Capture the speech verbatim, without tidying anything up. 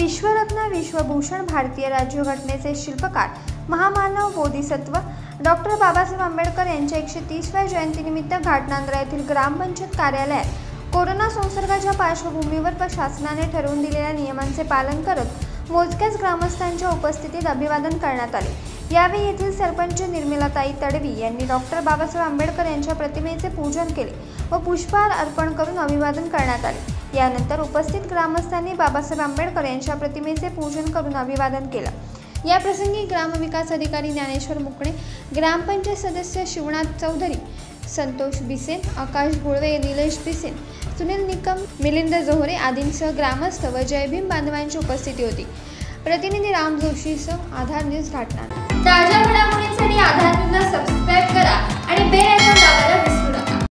विश्वरत्न विश्वभूषण भारतीय राज्यघटनेचे शिल्पकार महामानव बोधिसत्व डॉक्टर बाबा साहब आंबेडकर यांच्या एकशे तीसव्या जयंतीनिमित्त घाटनांदरा येथील ग्रामपंचायत कार्यालयात कोरोना संसर्गाच्या पार्श्वभूमीवर प्रशासनाने ठरवून दिलेल्या नियमांचे पालन करत मोजक्याच ग्रामस्थांच्या उपस्थितीत अभिवादन करण्यात आले। यावेळी येथील सरपंच निर्मिलाताई तड़वी यांनी डॉक्टर बाबासाहेब आंबेडकर यांच्या प्रतिमेचे पूजन केले व पुष्पहार अर्पण करून अभिवादन करण्यात आले। यानंतर उपस्थित ग्रामस्थांनी बाबासाहेब आंबेडकर यांच्या प्रतिमेचे पूजन करून अभिवादन केले। या प्रसंगी ग्रामविकास अधिकारी ज्ञानेश्वर मुकणे, ग्रामपंचायत सदस्य शिवनाथ चौधरी, संतोष बिसेन, आकाश गोळवे, दिनेश बिसेन, सुनील निकम, मिलिंद जोहरे आदींसह ग्रामस्थ व जयभीम बांधवांची उपस्थिती होती। प्रतिनिधी राम जोशी सह आधार न्यूज घाटना। ताज्या घडामोडींसाठी आधार न्यूजला सबस्क्राइब करा आणि बेल आयकॉन दाबायला विसरू नका।